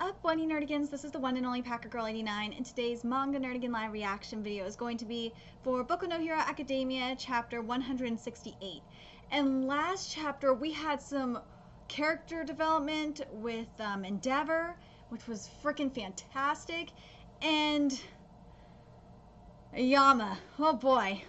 Up, Bunny Nerdigans? This is the one and only Packer Girl 89, and today's Manga Nerdigan Live reaction video is going to be for Boku no Hero Academia chapter 168. And last chapter we had some character development with Endeavor, which was freaking fantastic, and Aoyama. Oh boy.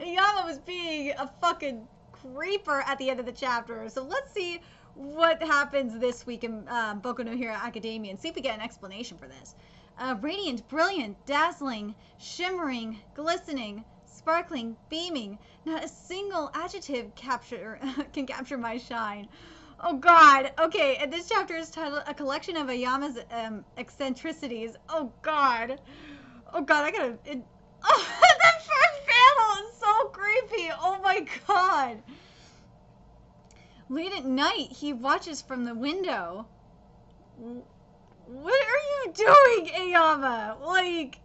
Aoyama was being a fucking creeper at the end of the chapter, so let's see what happens this week in Boku no Hero Academia and see if we get an explanation for this. Radiant, brilliant, dazzling, shimmering, glistening, sparkling, beaming. Not a single adjective can capture my shine. Oh God. Okay, and this chapter is titled A Collection of Aoyama's Eccentricities. Oh God. Oh God, oh, that first panel is so creepy. Oh my God. Late at night, he watches from the window. What are you doing, Aoyama? Like,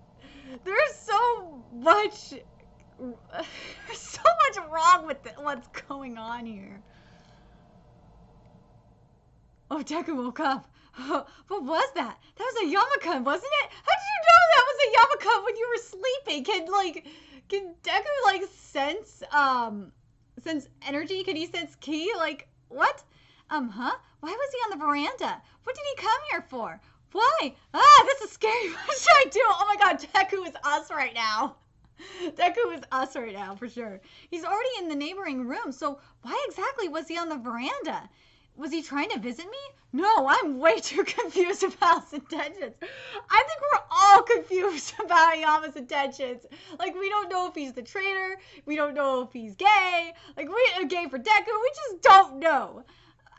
there's so much wrong with what's going on here. Oh, Deku woke up. Oh, what was that? That was Aoyama-kun, wasn't it? How did you know that was Aoyama-kun when you were sleeping? Can Deku, like, sense energy? Can he sense ki? Like, what? Why was he on the veranda? What did he come here for? Why? Ah, this is scary. What should I do? Oh my God, Deku is us right now. Deku is us right now, for sure. He's already in the neighboring room, so why exactly was he on the veranda? Was he trying to visit me? No, I'm way too confused about his intentions. I think we're all confused about Aoyama's intentions. Like, we don't know if he's the traitor. We don't know if he's gay. Like, gay for Deku. We just don't know.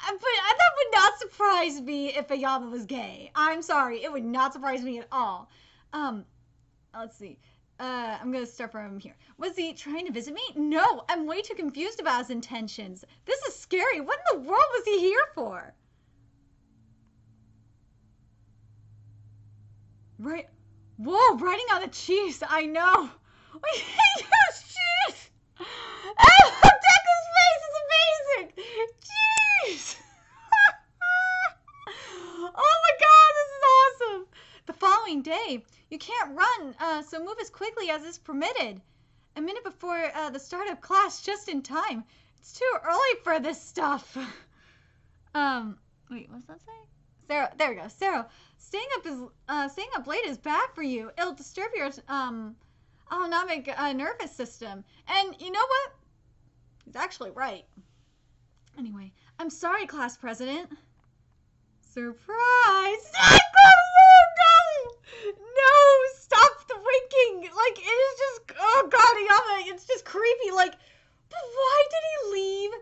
But that would not surprise me if Aoyama was gay. I'm sorry. It would not surprise me at all. Let's see. I'm going to start from here. Was he trying to visit me? No, I'm way too confused about his intentions. This is scary. What in the world was he here for? Right. Whoa, riding on the cheese. I know. We hate those cheese. Oh, Deku's face is amazing. Cheese. Oh my God, this is awesome. The following day, you can't run, so move as quickly as is permitted. A minute before the start of class, just in time. It's too early for this stuff. Wait, what's that say? Sarah, there we go. Sarah, staying up late is bad for you. It'll disturb your autonomic nervous system. And you know what? He's actually right. Anyway, I'm sorry, class president. Surprise! No, stop the winking. Like, it is just, oh God, Aoyama, it's just creepy. Like, but why did he leave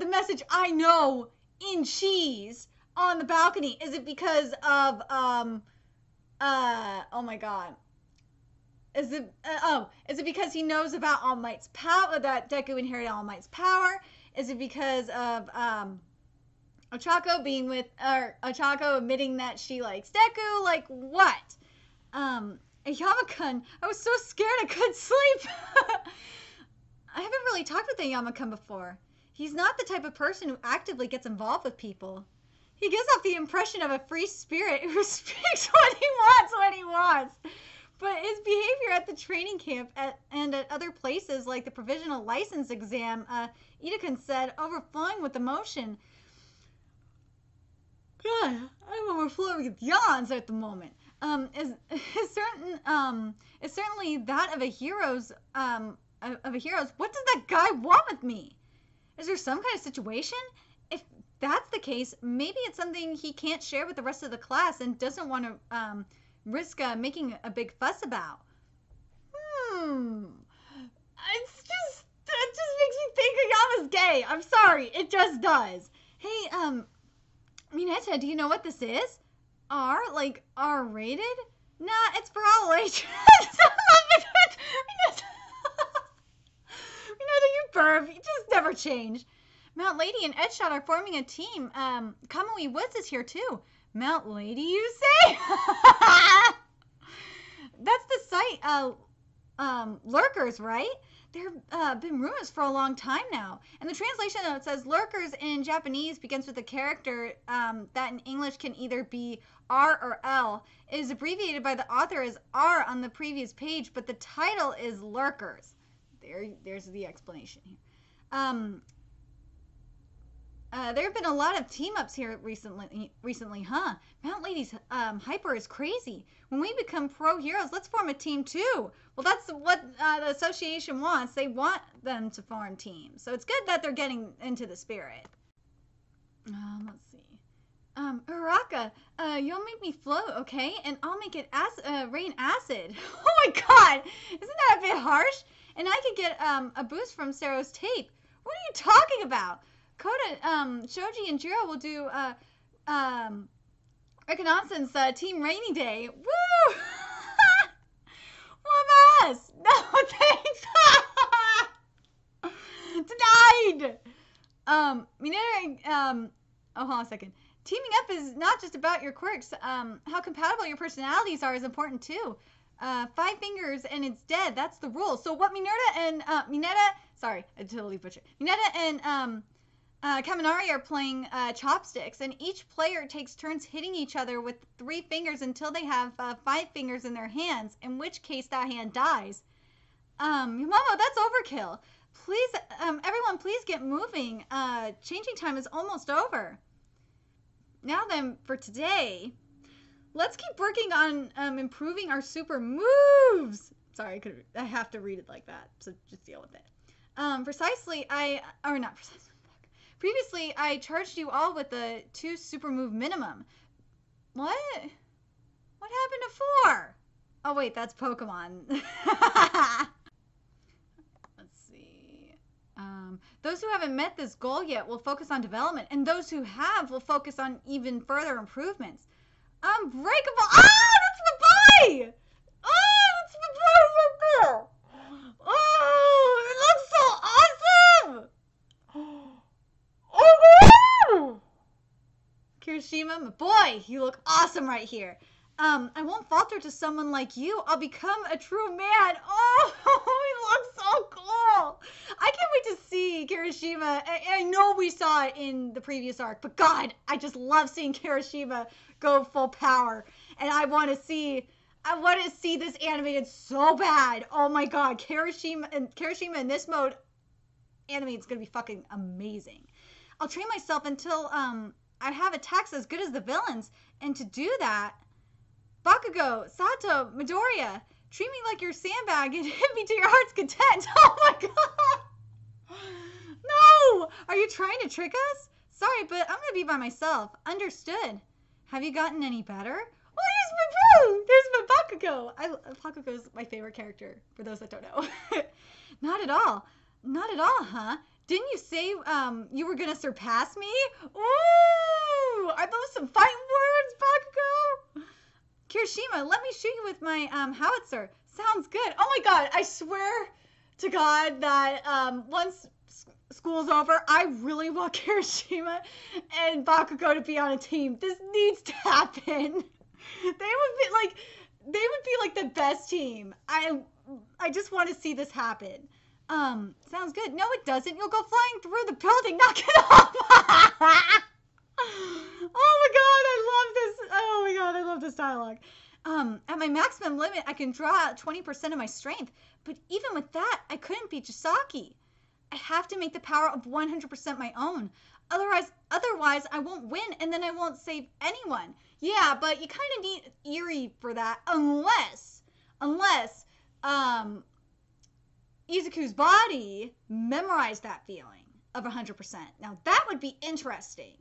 the message, I know, in cheese on the balcony? Is it because of, oh my God. Is it, is it because he knows about All Might's power, that Deku inherited All Might's power? Is it because of, Ochako being with, or Ochako admitting that she likes Deku, like what? Aoyama-kun, I was so scared I couldn't sleep. I haven't really talked with Aoyama-kun before. He's not the type of person who actively gets involved with people. He gives off the impression of a free spirit who speaks when he wants. But his behavior at the training camp and at other places like the provisional license exam, Ida-kun said, overflowing with emotion. God, I'm overflowing with yawns at the moment. Is certainly that of a hero's, What does that guy want with me? Is there some kind of situation? If that's the case, maybe it's something he can't share with the rest of the class and doesn't want to, risk, making a big fuss about. It just makes me think Aoyama's gay. I'm sorry. It just does. Hey, Mineta, do you know what this is? R? Like, R-rated? Nah, it's for all ages. Mineta, you perv. You just never change. Mount Lady and Edshot are forming a team. Kamui Woods is here, too. Mount Lady, you say? That's the site, Lurkers, right? There have been rumors for a long time now. And the translation note says lurkers in Japanese begins with a character that in English can either be R or L. It is abbreviated by the author as R on the previous page, but the title is lurkers. There's the explanation here. There have been a lot of team-ups here recently, huh? Mount Lady's hyper is crazy. When we become pro heroes, let's form a team too. Well, that's what the association wants. They want them to form teams. So it's good that they're getting into the spirit. Let's see. Uraka, you'll make me float, okay? And I'll make it rain acid. Oh my god! Isn't that a bit harsh? And I could get a boost from Saro's tape. What are you talking about? Koda, Shoji, and Jiro will do Reconnaissance Team Rainy Day. Woo! One of us! No, thanks! Denied! Mineta, oh, hold on a second. Teaming up is not just about your quirks. How compatible your personalities are is important, too. 5 fingers and it's dead. That's the rule. So what Mineta and... Kaminari are playing chopsticks, and each player takes turns hitting each other with 3 fingers until they have 5 fingers in their hands, in which case that hand dies. Momo, that's overkill. Please, everyone, please get moving. Changing time is almost over. Now then, for today, let's keep working on improving our super moves. Sorry, I have to read it like that, so just deal with it. Previously, I charged you all with the 2 super move minimum. What? What happened to 4? Oh, wait, that's Pokemon. Let's see. Those who haven't met this goal yet will focus on development, and those who have will focus on even further improvements. Unbreakable. Ah, that's the boy! Oh, that's the boy right there! Oh, it looks so awesome! Kirishima, my boy, you look awesome right here. I won't falter to someone like you. I'll become a true man. Oh, he looks so cool. I can't wait to see Kirishima. I know we saw it in the previous arc, but God, I just love seeing Kirishima go full power. And I want to see this animated so bad. Oh my God, Kirishima in this mode animated is going to be fucking amazing. I'll train myself until I have attacks as good as the villains, and to do that, Bakugo, Sato, Midoriya, treat me like your sandbag and hit me to your heart's content. Oh my god! No! Are you trying to trick us? Sorry, but I'm gonna be by myself. Understood. Have you gotten any better? Well, there's my Bakugo! Bakugo's my favorite character, for those that don't know. Not at all. Not at all, huh? Didn't you say you were going to surpass me? Ooh! Are those some fighting words, Bakugo? Kirishima, let me shoot you with my howitzer. Sounds good. Oh my god, I swear to God that once school's over, I really want Kirishima and Bakugo to be on a team. This needs to happen. They would be like the best team. I just want to see this happen. Sounds good. No, it doesn't. You'll go flying through the building. Knock it off. Oh my god, I love this dialogue. At my maximum limit, I can draw out 20% of my strength. But even with that, I couldn't be Chisaki. I have to make the power of 100% my own. Otherwise, I won't win, and then I won't save anyone. Yeah, but you kind of need Eri for that. Unless Izuku's body memorized that feeling of 100%. Now, that would be interesting.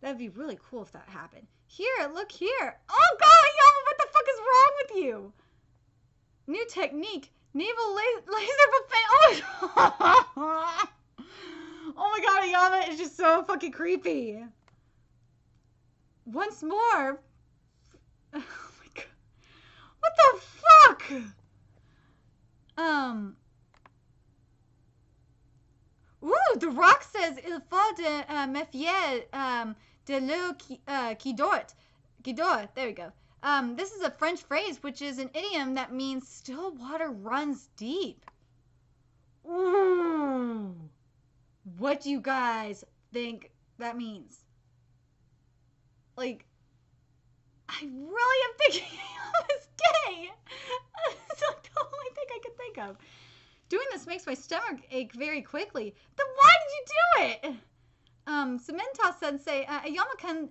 That would be really cool if that happened. Here, look here. Oh, God, Aoyama, what the fuck is wrong with you? New technique. Naval laser buffet. Oh, oh my God, Aoyama is just so fucking creepy. Once more. Oh, my God. What the fuck? Ooh, the rock says il faut de me fier de l'eau qui dort. There we go. This is a French phrase, which is an idiom that means still water runs deep. Ooh. What do you guys think that means? Like, I really am thinking I was gay. It's like the only thing I could think of. Doing this makes my stomach ache very quickly. Then why did you do it? Cementoss Sensei, Aoyama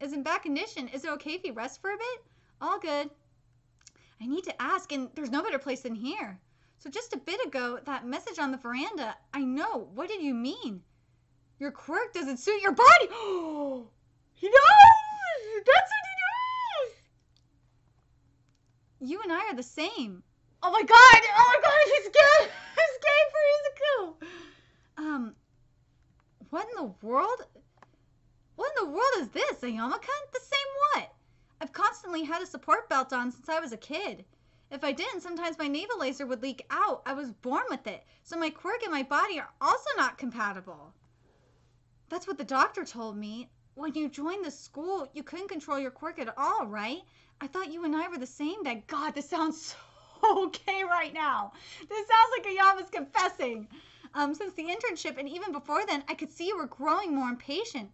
is in bad condition. Is it okay if he rests for a bit? All good. I need to ask, and there's no better place than here. So just a bit ago, that message on the veranda, I know. What did you mean? Your quirk doesn't suit your body. Oh, he does! That's what he does! You and I are the same. Oh my god, he's gay! He's gay for Izuku! What in the world? What in the world is this, Aoyama-kun? The same what? I've constantly had a support belt on since I was a kid. If I didn't, sometimes my navel laser would leak out. I was born with it, so my quirk and my body are also not compatible. That's what the doctor told me. When you joined the school, you couldn't control your quirk at all, right? I thought you and I were the same. That God, this sounds so okay right now. This sounds like Aoyama's confessing. Since the internship and even before then, I could see you were growing more impatient.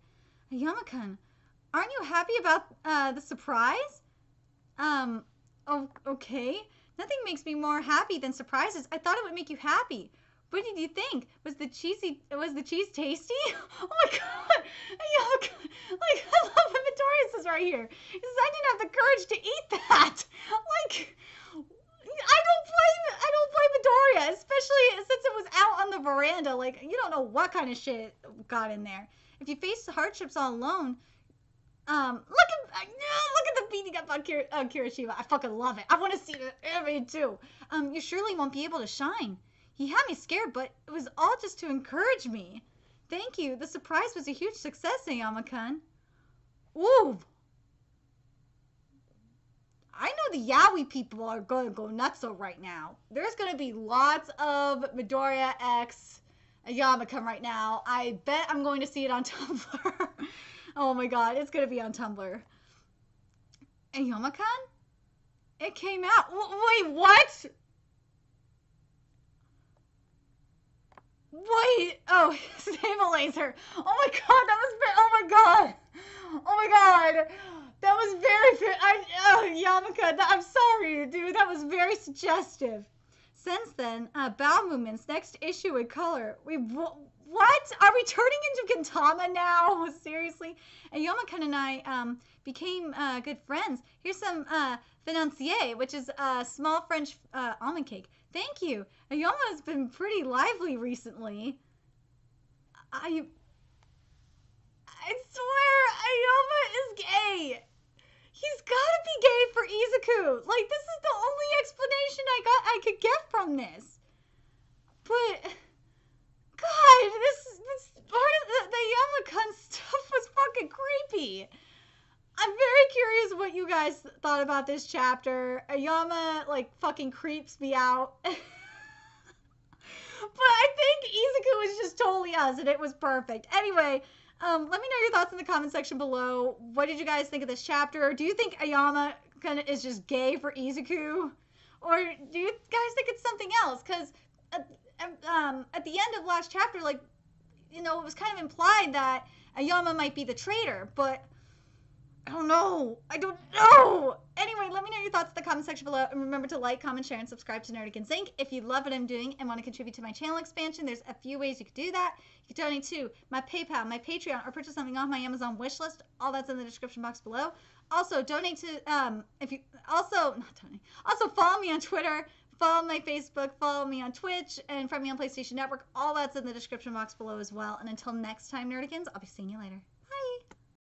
Aoyama-kun, aren't you happy about the surprise? Oh, okay. Nothing makes me more happy than surprises. I thought it would make you happy. What did you think? Was the cheese tasty? Oh my god! Like, I love what Midoriya is right here. He says, I didn't have the courage to eat that. Like, I don't blame Midoriya, especially since it was out on the veranda. Like, you don't know what kind of shit got in there. If you face hardships all alone, look at the beating up on Kirishima. I fucking love it. I want to see the anime too. You surely won't be able to shine. He had me scared, but it was all just to encourage me. Thank you. The surprise was a huge success, Aoyama-kun. Ooh. I know the yaoi people are going to go nuts right now. There's going to be lots of Midoriya X Aoyama-kun right now. I bet I'm going to see it on Tumblr. Oh my god, it's going to be on Tumblr. Aoyama-kun? It came out. Wait, what? Wait! Oh, stable laser! Oh my god, that was oh my god, that was very. Aoyama-kun, I'm sorry, dude. That was very suggestive. Since then, bow movements. Next issue in color. What? Are we turning into Gintama now? Seriously? Aoyama-kun and I became good friends. Here's some financier, which is a small French almond cake. Thank you. Aoyama has been pretty lively recently. I swear, Aoyama is gay. He's gotta be gay for Izuku. Like, this is the only explanation I could get from this. But, God, this part of the Aoyama-kun stuff was fucking creepy. I'm very curious what you guys thought about this chapter. Aoyama, like, fucking creeps me out. But I think Izuku was just totally us, and it was perfect. Anyway, let me know your thoughts in the comment section below. What did you guys think of this chapter? Do you think Aoyama is just gay for Izuku? Or do you guys think it's something else? Because at the end of last chapter, like, you know, it was kind of implied that Aoyama might be the traitor, but I don't know. I don't know. Anyway, let me know your thoughts in the comment section below. And remember to like, comment, share, and subscribe to Nerdigans Inc. If you love what I'm doing and want to contribute to my channel expansion, there's a few ways you could do that. You can donate to my PayPal, my Patreon, or purchase something off my Amazon wishlist. All that's in the description box below. Also, donate to, also follow me on Twitter, follow my Facebook, follow me on Twitch, and find me on PlayStation Network. All that's in the description box below as well. And until next time, Nerdigans, I'll be seeing you later.